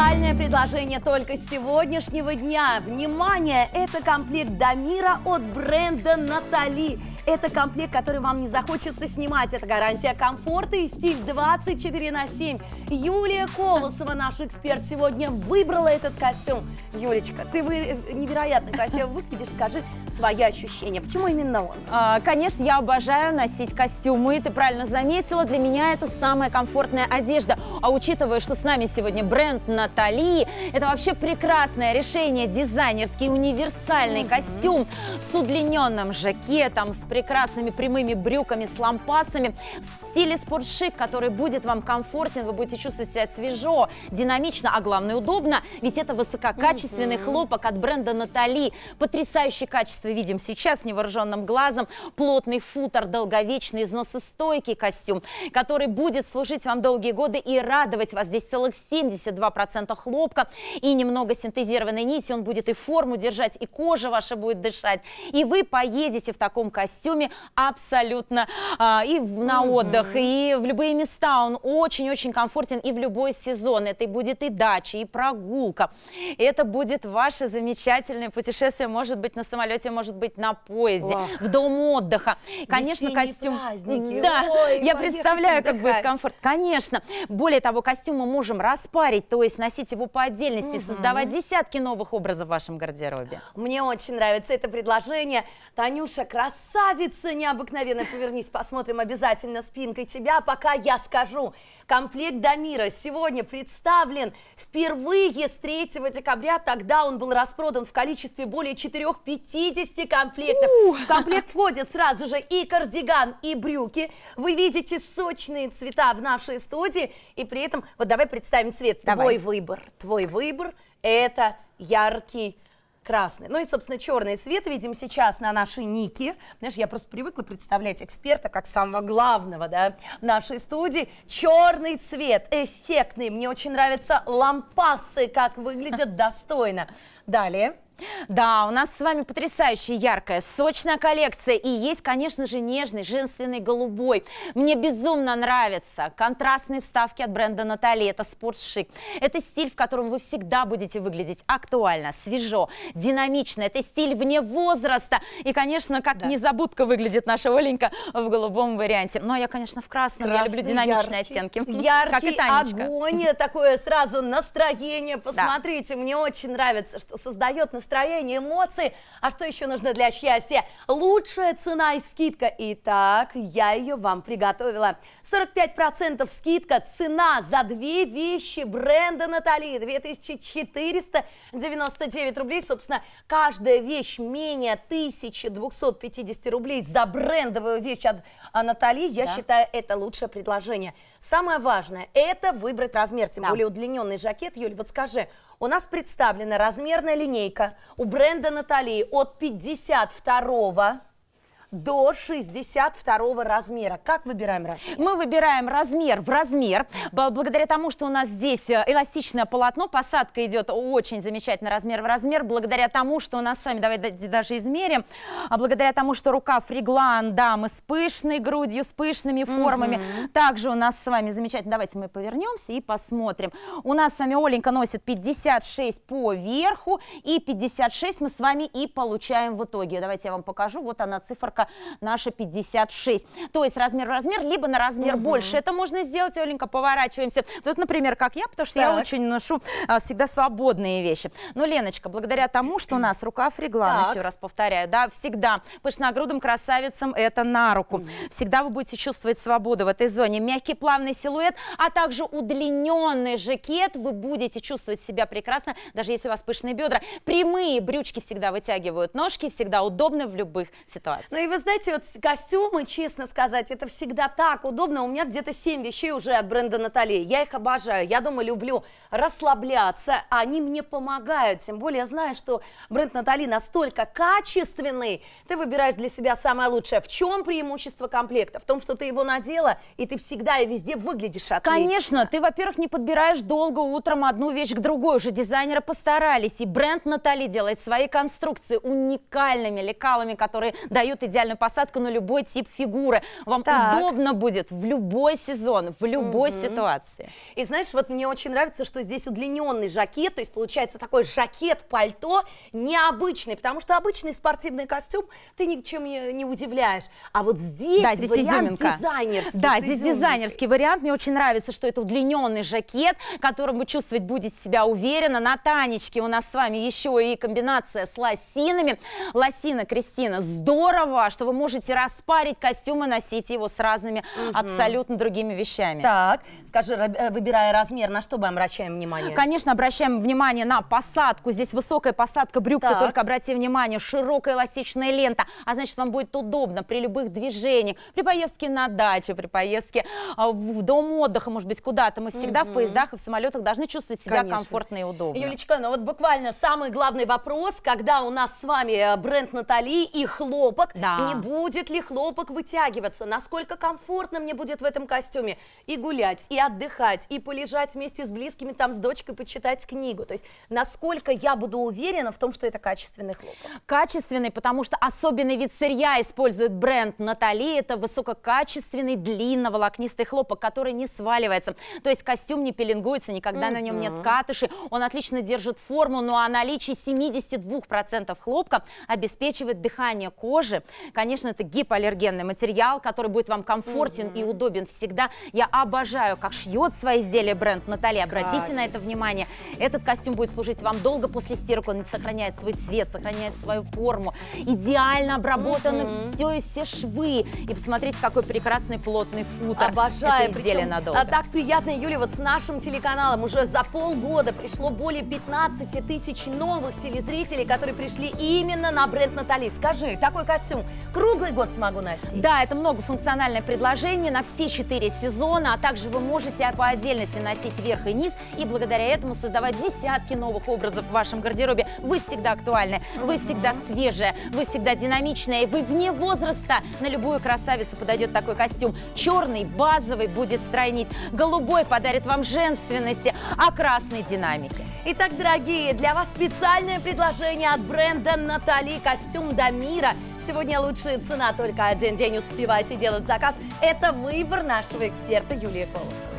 Специальное предложение только с сегодняшнего дня. Внимание! Это комплект Дамира от бренда Натали. Это комплект, который вам не захочется снимать. Это гарантия комфорта и стиль 24/7. Юлия Колосова, наш эксперт, сегодня выбрала этот костюм. Юлечка, ты невероятно красиво выглядишь. Скажи свои ощущения. Почему именно он? Конечно, я обожаю носить костюмы. Ты правильно заметила, для меня это самая комфортная одежда. А учитывая, что с нами сегодня бренд Натали, это вообще прекрасное решение. Дизайнерский универсальный костюм с удлиненным жакетом, с прекрасными прямыми брюками, с лампасами, в стиле спортшик, который будет вам комфортен, вы будете чувствовать себя свежо, динамично, а главное удобно, ведь это высококачественный хлопок от бренда Натали. Потрясающее качество видим сейчас невооруженным глазом, плотный футер, долговечный, износостойкий костюм, который будет служить вам долгие годы и радовать вас. Здесь целых 72% хлопка и немного синтезированной нити, он будет и форму держать, и кожа ваша будет дышать, и вы поедете в таком костюме абсолютно и на отдых, и в любые места. Он очень-очень комфортен и в любой сезон. Это и будет и дача, и прогулка. Это будет ваше замечательное путешествие, может быть, на самолете, может быть, на поезде, в дом отдыха. Конечно, весенние костюм... Праздники. Да, ой, я представляю, как будет комфорт. Конечно. Более того, костюм мы можем распарить, то есть носить его по отдельности, создавать десятки новых образов в вашем гардеробе. Мне очень нравится это предложение. Танюша, красавица необыкновенная, повернись, посмотрим обязательно спинкой тебя, пока я скажу. Комплект Дамира сегодня представлен впервые с 3 декабря, тогда он был распродан в количестве более 450 комплектов. В комплект входит сразу же и кардиган, и брюки. Вы видите сочные цвета в нашей студии, и при этом, вот давай представим цвет. Давай. Твой выбор – это яркий красный. Ну и, собственно, черный цвет видим сейчас на нашей нике. Знаешь, я просто привыкла представлять эксперта как самого главного, да, в нашей студии. Черный цвет, эффектный. Мне очень нравятся лампасы, как выглядят достойно. Далее. Да, у нас с вами потрясающая, яркая, сочная коллекция. И есть, конечно же, нежный, женственный голубой. Мне безумно нравятся контрастные вставки от бренда Натали. Это спортшик. Это стиль, в котором вы всегда будете выглядеть актуально, свежо, динамично. Это стиль вне возраста. И, конечно, как незабудка выглядит наша Оленька в голубом варианте. Ну, а я, конечно, в красном. Красный, я люблю динамичные оттенки. Яркий огонь, такое сразу настроение. Посмотрите, мне очень нравится, что создает настроение. Настроение, эмоции. А что еще нужно для счастья? Лучшая цена и скидка. Итак, я ее вам приготовила. 45% скидка. Цена за две вещи бренда Натали. 2499 рублей. Собственно, каждая вещь менее 1250 рублей за брендовую вещь от Натали. Я считаю, это лучшее предложение. Самое важное, это выбрать размер. Тем более удлиненный жакет. Юль, вот скажи, у нас представлена размерная линейка у бренда Натали от 52-го до 62 размера. Как выбираем размер? Мы выбираем размер в размер. Благодаря тому, что у нас здесь эластичное полотно, посадка идет очень замечательно размер в размер. Благодаря тому, что у нас сами, давай даже измерим, благодаря тому, что рукав реглан, да, мы с пышной грудью, с пышными формами. Также у нас с вами замечательно, давайте мы повернемся и посмотрим. У нас с вами Оленька носит 56 по верху, и 56 мы с вами и получаем в итоге. Давайте я вам покажу, вот она циферка наша 56, то есть размер в размер, либо на размер больше. Это можно сделать, Оленька, поворачиваемся. Тут, например, как я, потому что я очень ношу всегда свободные вещи. Но, Леночка, благодаря тому, что у нас рукав реглан, еще раз повторяю, да, всегда пышногрудым красавицам это на руку. Всегда вы будете чувствовать свободу в этой зоне. Мягкий плавный силуэт, а также удлиненный жакет. Вы будете чувствовать себя прекрасно, даже если у вас пышные бедра. Прямые брючки всегда вытягивают ножки, всегда удобны в любых ситуациях. И вы знаете, вот костюмы, честно сказать, это всегда так удобно. У меня где-то 7 вещей уже от бренда Натали. Я их обожаю. Я дома люблю расслабляться. Они мне помогают. Тем более, я знаю, что бренд Натали настолько качественный. Ты выбираешь для себя самое лучшее. В чем преимущество комплекта? В том, что ты его надела, и ты всегда и везде выглядишь отлично. Конечно. Ты, во-первых, не подбираешь долго утром одну вещь к другой. Уже дизайнеры постарались. И бренд Натали делает свои конструкции уникальными лекалами, которые дают идеальные идеальную посадку на любой тип фигуры. Вам удобно будет в любой сезон, в любой ситуации. И знаешь, вот мне очень нравится, что здесь удлиненный жакет, то есть получается такой жакет-пальто необычный, потому что обычный спортивный костюм ты ничем не удивляешь. А вот здесь, да, здесь вариант дизайнерский. Да, здесь дизайнерский вариант. Мне очень нравится, что это удлиненный жакет, которым вы чувствовать будете себя уверенно. На Танечке у нас с вами еще и комбинация с лосинами. Лосина, Кристина, здорово, что вы можете распарить костюм и носить его с разными абсолютно другими вещами. Так, скажи, выбирая размер, на что мы обращаем внимание? Конечно, обращаем внимание на посадку. Здесь высокая посадка брюк, только обрати внимание, широкая эластичная лента. А значит, вам будет удобно при любых движениях, при поездке на дачу, при поездке в дом отдыха, может быть, куда-то. Мы всегда в поездах и в самолетах должны чувствовать себя комфортно и удобно. Юлечка, ну вот буквально самый главный вопрос, когда у нас с вами бренд Натали и хлопок, не будет ли хлопок вытягиваться? Насколько комфортно мне будет в этом костюме и гулять, и отдыхать, и полежать вместе с близкими, там, с дочкой почитать книгу? То есть насколько я буду уверена в том, что это качественный хлопок? Качественный, потому что особенный вид сырья использует бренд Натали. Это высококачественный, длинноволокнистый хлопок, который не сваливается. То есть костюм не пеленгуется, никогда на нем нет катыши, он отлично держит форму, ну а наличие 72% хлопка обеспечивает дыхание кожи. Конечно, это гипоаллергенный материал, который будет вам комфортен и удобен всегда. Я обожаю, как шьет свои изделия бренд Натали. Обратите на это внимание. Этот костюм будет служить вам долго после стирок, он сохраняет свой цвет, сохраняет свою форму. Идеально обработаны все швы. И посмотрите, какой прекрасный плотный футер. Обожаю, это изделие надолго. Так приятно, Юля, вот с нашим телеканалом уже за полгода пришло более 15 тысяч новых телезрителей, которые пришли именно на бренд Натали. Скажи, такой костюм круглый год смогу носить? Да, это многофункциональное предложение на все 4 сезона, а также вы можете по отдельности носить верх и низ, и благодаря этому создавать десятки новых образов в вашем гардеробе. Вы всегда актуальны, вы всегда свежая, вы всегда динамичная, вы вне возраста. На любую красавицу подойдет такой костюм. Черный, базовый, будет стройнить. Голубой подарит вам женственности, а красный — динамики. Итак, дорогие, для вас специальное предложение от бренда Натали. Костюм Дамира. Сегодня лучшая цена, только один день. Успевайте делать заказ. Это выбор нашего эксперта Юлии Колосовой.